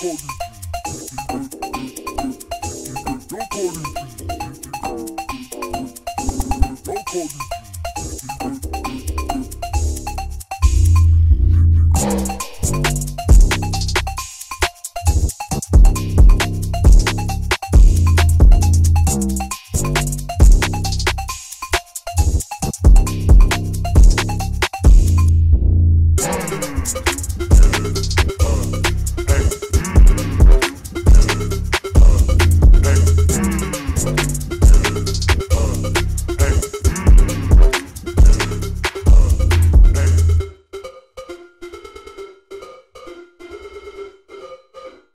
Don't call me.